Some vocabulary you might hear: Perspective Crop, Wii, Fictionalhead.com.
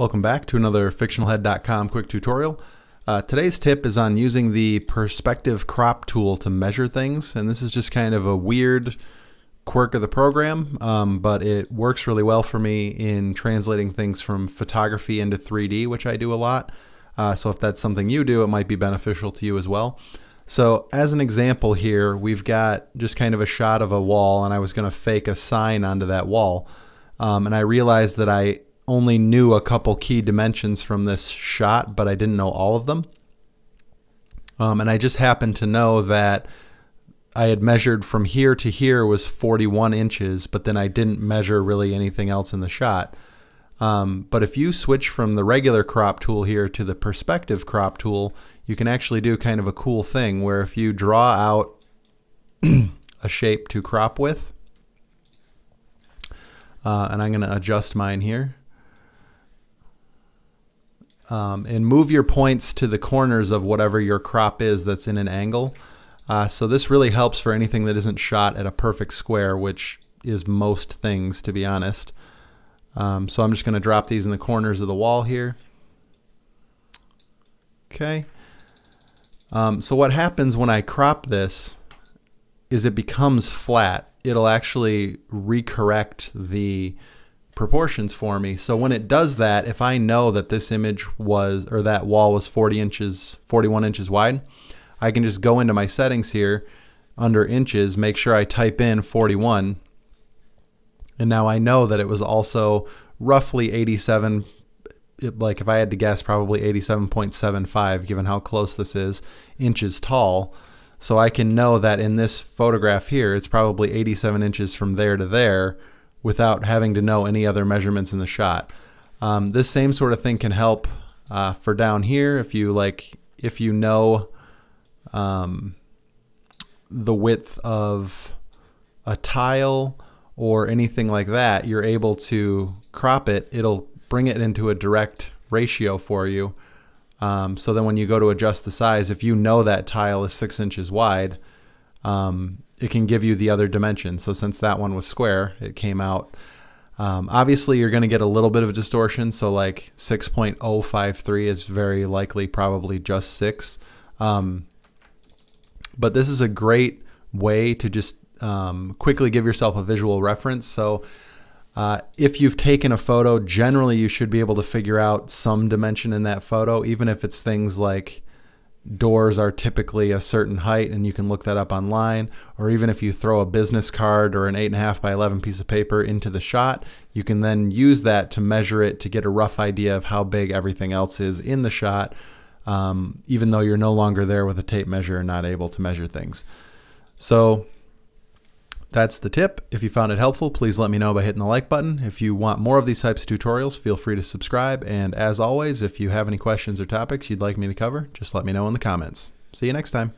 Welcome back to another Fictionalhead.com quick tutorial. Today's tip is on using the perspective crop tool to measure things, and this is just kind of a weird quirk of the program, but it works really well for me in translating things from photography into 3D, which I do a lot. So if that's something you do, it might be beneficial to you as well. So as an example here, we've got just kind of a shot of a wall, and I was going to fake a sign onto that wall, and I realized that I only knew a couple key dimensions from this shot, but I didn't know all of them. And I just happened to know that I had measured from here to here was 41 inches, but then I didn't measure really anything else in the shot. But if you switch from the regular crop tool here to the perspective crop tool, you can actually do kind of a cool thing where if you draw out a shape to crop with, and I'm going to adjust mine here, and move your points to the corners of whatever your crop is that's in an angle. So this really helps for anything that isn't shot at a perfect square, which is most things, to be honest. So I'm just going to drop these in the corners of the wall here. Okay. So what happens when I crop this is it becomes flat. It'll actually recorrect the proportions for me. So when it does that, if I know that this image was, or that wall was 41 inches wide, I can just go into my settings here under inches, make sure I type in 41, and now I know that it was also roughly 87, like if I had to guess, probably 87.75, given how close this is, inches tall. So I can know that in this photograph here, it's probably 87 inches from there to there, without having to know any other measurements in the shot. This same sort of thing can help for down here if you know the width of a tile or anything like that, you're able to crop it. It'll bring it into a direct ratio for you. So then when you go to adjust the size, if you know that tile is 6 inches wide, it can give you the other dimension. So since that one was square, it came out. Obviously, you're going to get a little bit of distortion. So like 6.053 is very likely probably just 6. But this is a great way to just quickly give yourself a visual reference. So if you've taken a photo, generally you should be able to figure out some dimension in that photo, even if it's things like doors are typically a certain height, and you can look that up online, or even if you throw a business card or an 8.5 by 11 piece of paper into the shot, you can then use that to measure it to get a rough idea of how big everything else is in the shot, even though you're no longer there with a tape measure and not able to measure things. So that's the tip. If you found it helpful, please let me know by hitting the like button. If you want more of these types of tutorials, feel free to subscribe. And as always, if you have any questions or topics you'd like me to cover, just let me know in the comments. See you next time.